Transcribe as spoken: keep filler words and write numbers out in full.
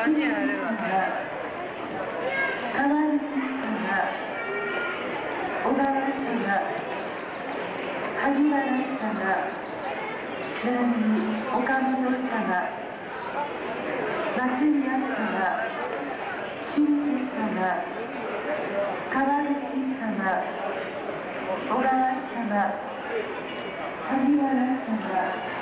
さんにん入れるわね。川口様、小川様、萩原様、並びに岡本様、松宮様、清水様、川口様、小川様、萩原様、